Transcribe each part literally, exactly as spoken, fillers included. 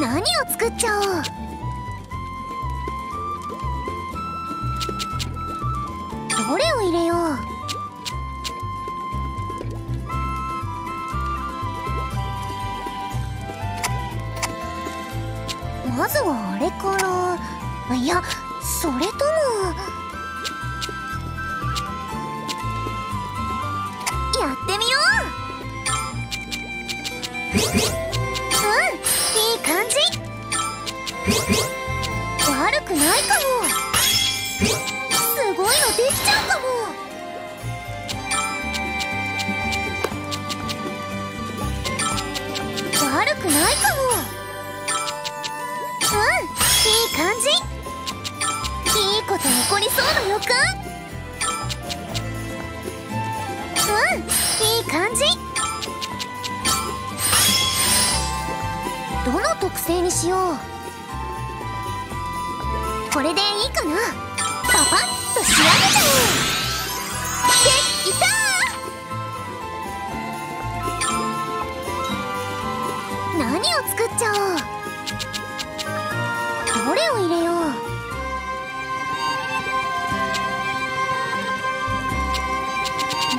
何を作っちゃおう。どれを入れよう。まずはあれから。いや、それとも。やってみよう。うん、いい感じ。悪くないかも。すごいのできちゃうかも。悪くないかも。うん、いい感じ。いいこと起こりそうな予感。うん、いい感じ。どの特性にしよう。これでいいかな。パパッと仕上げちゃおう。できた。何を作っちゃおう。どれを入れよ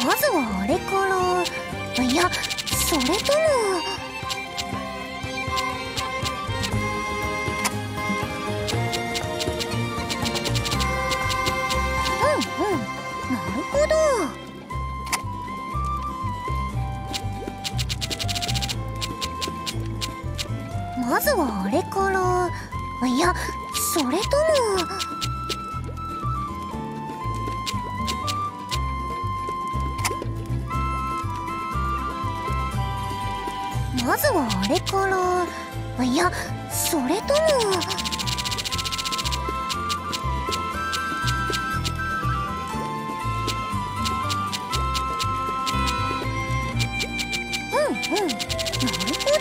う。まずはあれから。いや、それとも。うんうん、なるほど。まずはあれから。いや、それとも。まずはあれから。いや、それとも。うんうん、なるほど。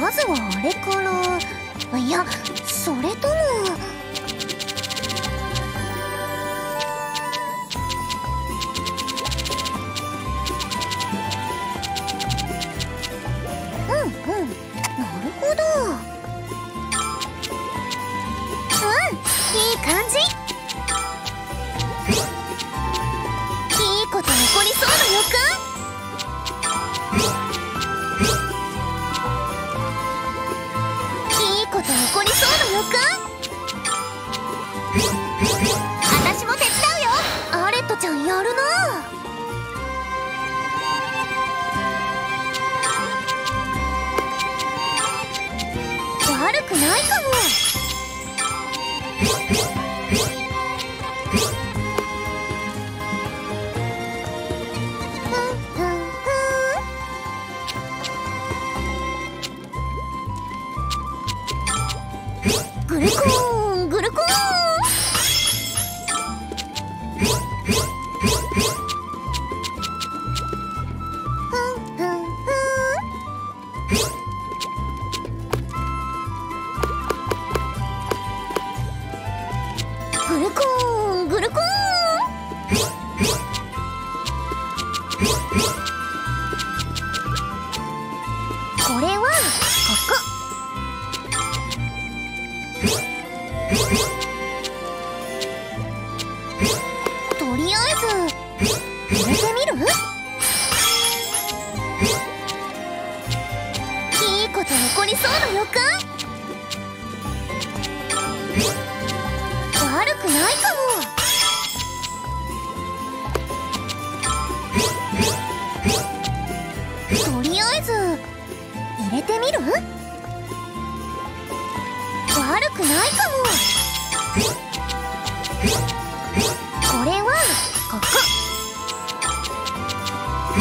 まずはあれから。いや、それとも。感じ。いいこと起こりそうな予感。いいこと起こりそうな予感。私も手伝うよ。アレットちゃんやるな。悪くないかも。グルコーン、グルコーン。グルコーン、グルコーン。これはここ。とりあえず入れてみる？いいこと起こりそうな予感。悪くないかも。とりあえず入れてみる？悪くないかも。これはここ。う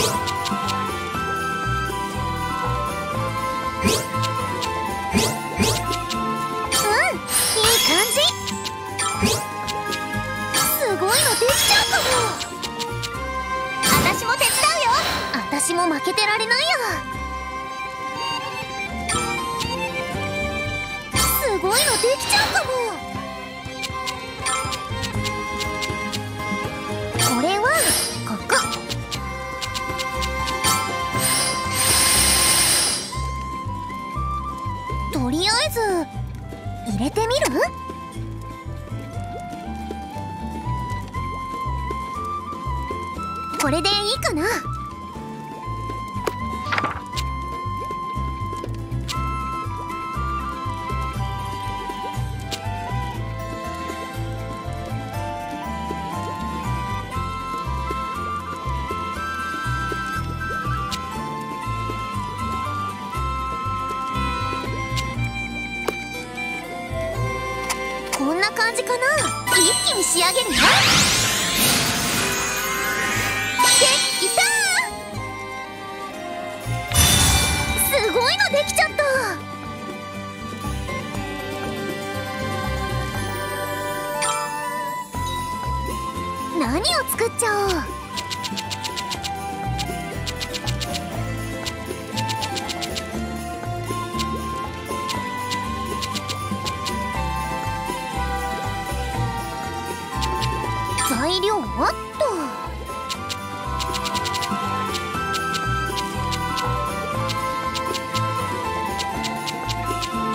ん、いい感じ。すごいのできちゃうかも。私も手伝うよ。私も負けてられないや。すごいのできちゃうかも。りあえず入れてみる？これでいいかな？感じかな。一気に仕上げるよ。できたー。すごいのできちゃった。何を作っちゃおう。材料はっと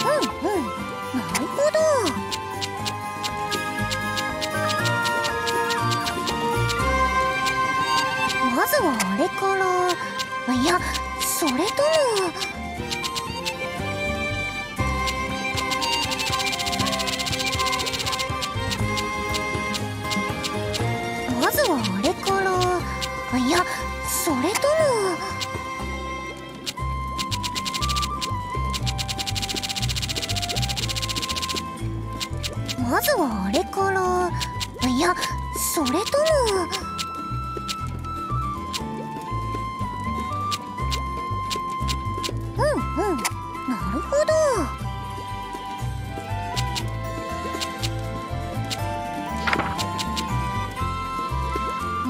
うんうんなるほど。まずはあれから、いやそれとも。いや、それともまずはあれから、いやそれともうんうんなるほど。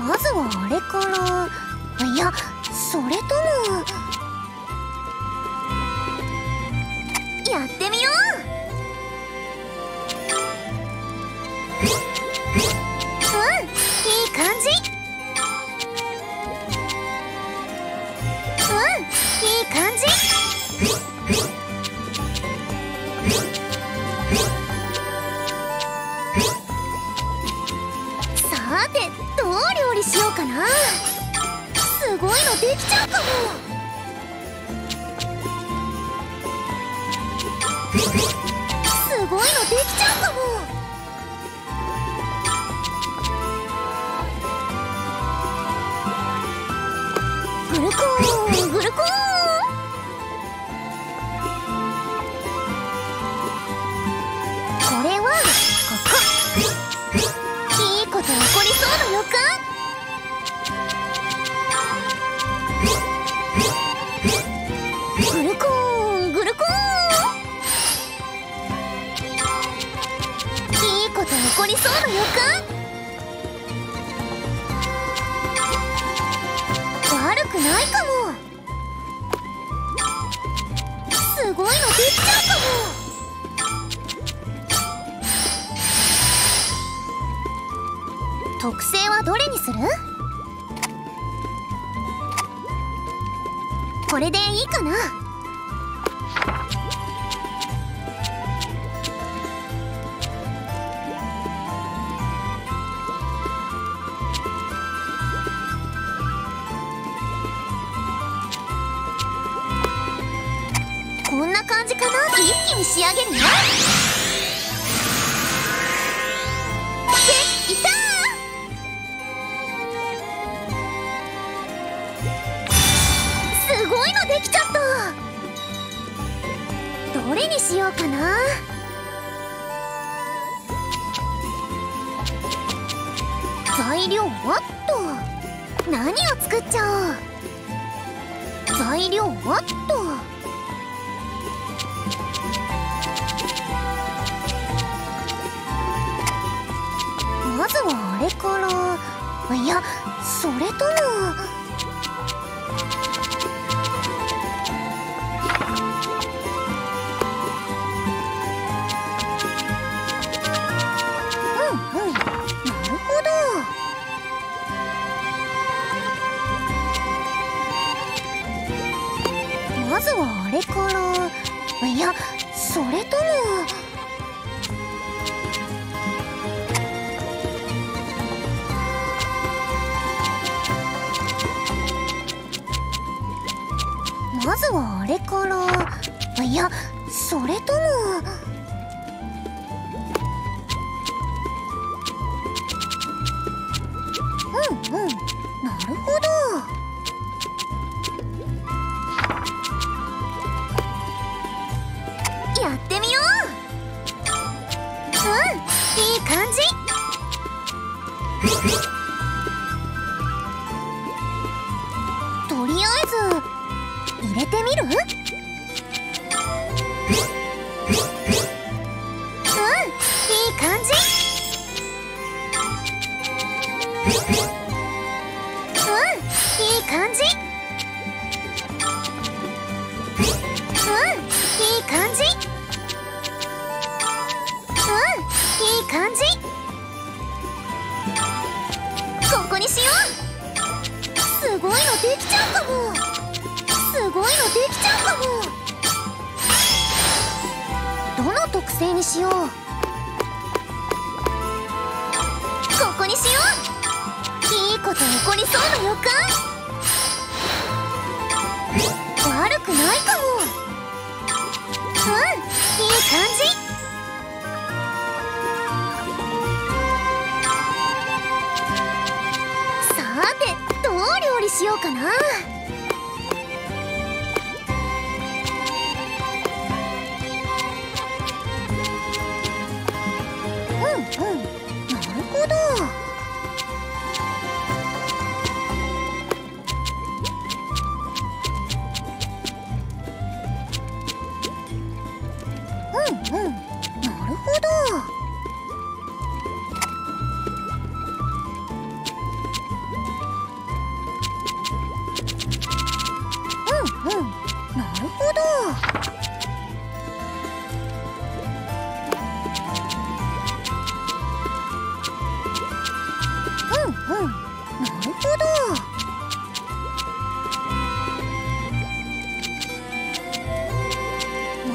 まずはあれから、いやそれともやってみよう。うん、いい感じ。うん、いい感じ。さてどう料理しようかな。すごいのできちゃうかも。すごいのできちゃうかも。グルコーグルコー。これはここ。起こりそうな予感。グルコーングルコーン。いいこと起こりそうな予感。悪くないかも。すごいのできちゃうかも。特性はどれにする？これでいいかな？こんな感じかな？一気に仕上げるよ。できた！できちゃった。どれにしようかな。材料はっと。何を作っちゃおう。材料はっと。まずはあれから。いや、それとも。まずはあれから、いやそれれともまずはあれから、いやそれとも。うん、なるほど。やってみよう。うん、いい感じ。とりあえず入れてみる？うん、いい感じ。感じ。うん、いい感じ。うん、いい感じ。ここにしよう。すごいのできちゃうかも。すごいのできちゃうかも。どの特性にしよう。ここにしよう。いいこと起こりそうな予感。悪くないかも。うん、いい感じ。さて、どう料理しようかな。うんうん、なるほど。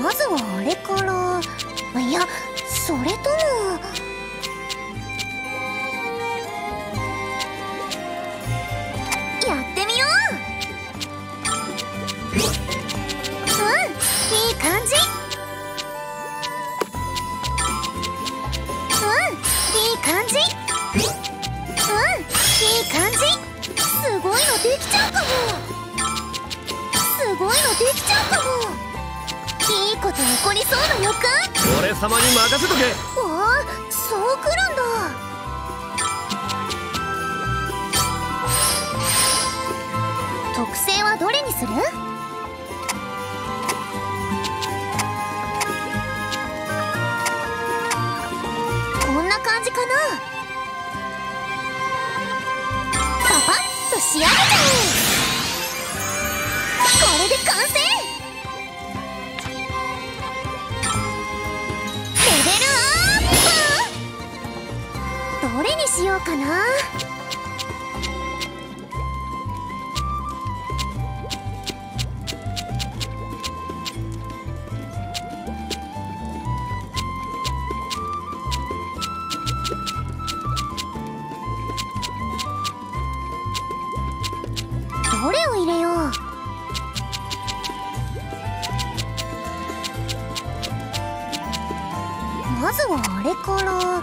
まずはあれから、いやそれともやってみよう。うん、いい感じ。うん、いい感じ。うん、いい感じ。すごいのできちゃうかも。すごいのできちゃうかも。いいこと起こりそうな予感。俺様に任せとけ。おお、そうくるんだ。特性はどれにする？こんな感じかな。パパッと仕上げちゃう。これで完成。しようかな。どれを入れよう。まずはあれから、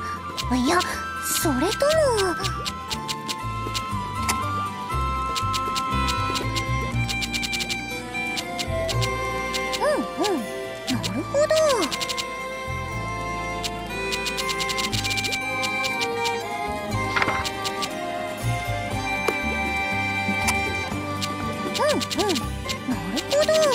いやそれともうんうん、なるほど。うんうん、なるほど。うん、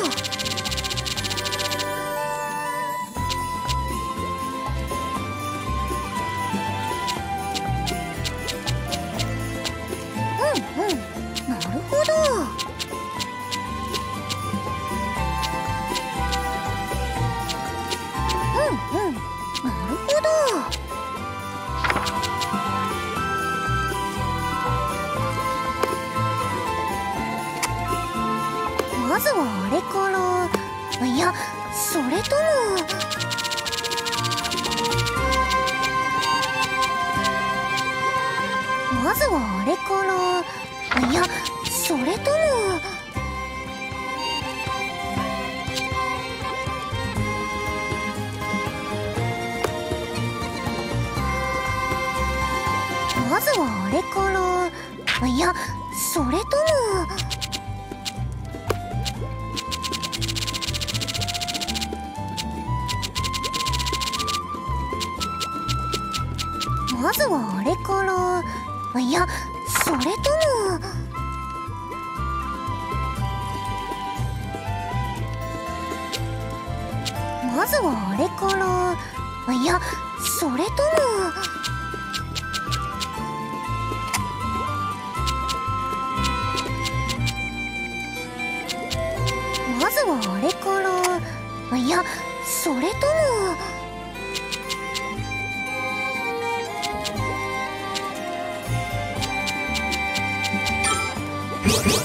はあれから、いやそれともまずはあれから、いやそれとも。まずはあれから、いやそれともまずはあれから、いやそれともまずはあれから、いやそれとも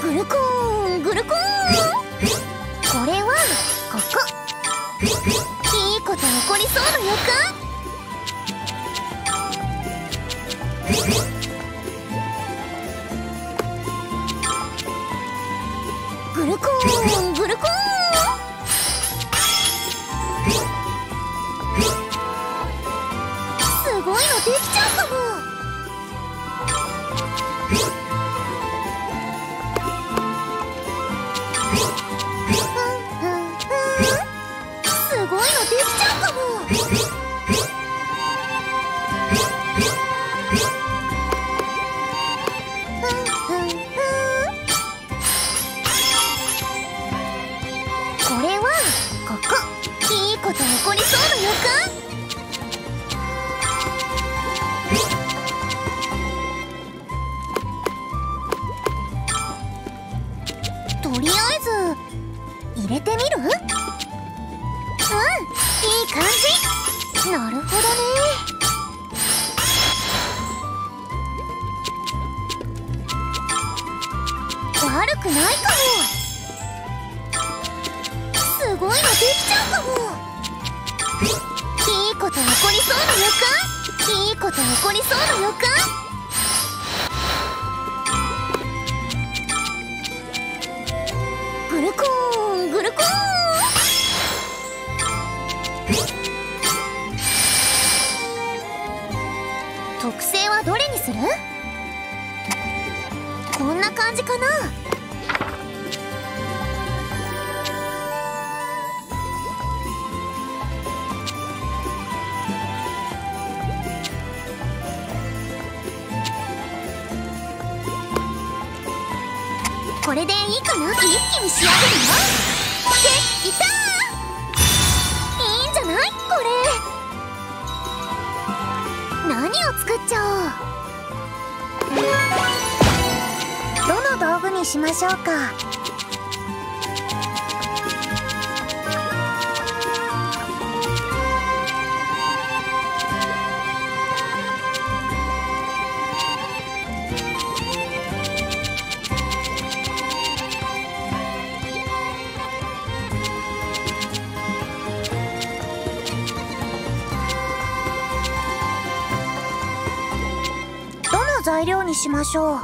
グルコーングルコーン、これはここ。いいこと起こりそうな予感。グルコーングルコーン、すごいのできちゃったもん。とりあえず入れてみる？うん、いい感じ。なるほどね。悪くないかも。すごいのできちゃうかも。いいこと起こりそうな予感。いいこと起こりそうな予感。グルコーングルコーン、特性はどれにする？こんな感じかな。これでいいかな。一気に仕上げるよ。できたー。いいんじゃない？これ何を作っちゃおう。どの道具にしましょうか。材料にしましょう。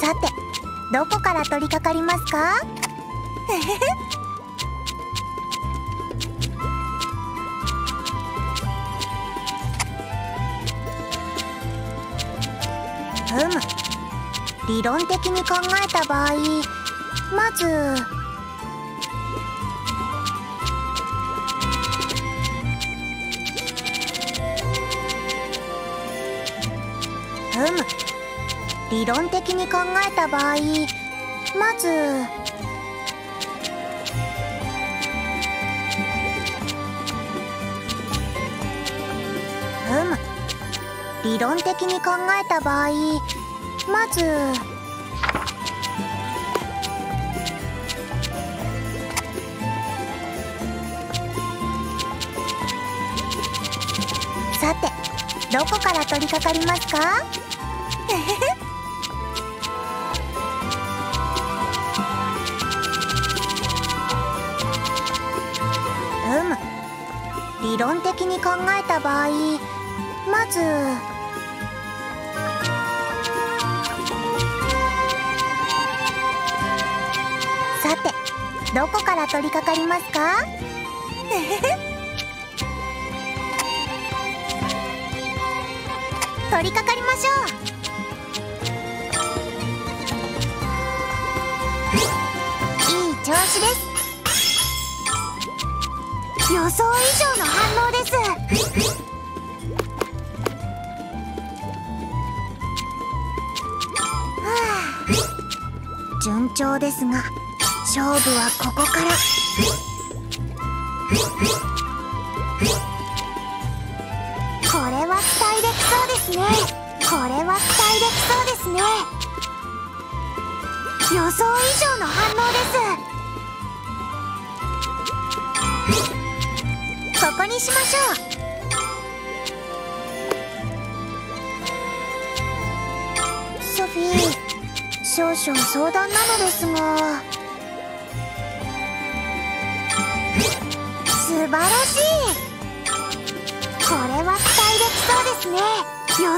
さて、どこから取り掛かりますか？ふむ。理論的に考えた場合、まず理論的に考えた場合、まずふむ。理論的に考えた場合、まずさて、どこから取り掛かりますか？うむ。理論的に考えた場合、まずさてどこから取り掛かりますか？取り掛かりましょう。調子です。予想以上の反応です。はあ、順調ですが、勝負はここから。これは期待できそうですね。これは期待できそうですね。予想以上の反応です。ここにしましょう。ソフィー、少々相談なのですが。素晴らしい。これは期待できそうですね。予想以上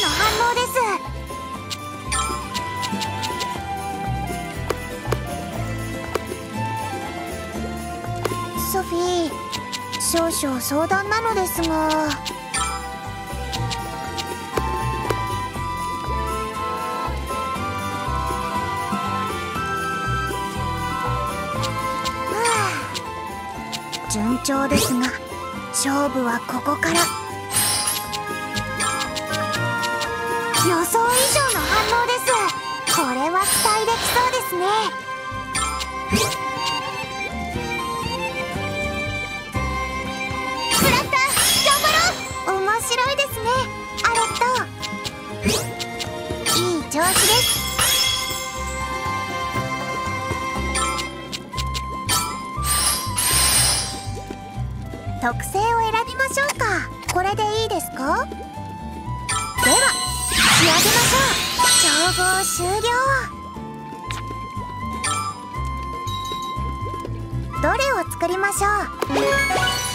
の反応です。ソフィー、少々相談なのですが、順調ですが勝負はここから。予想以上の反応です。これは期待できそうですね。調子です。特性を選びましょうか。これでいいですか？では仕上げましょう。調合終了。どれを作りましょう？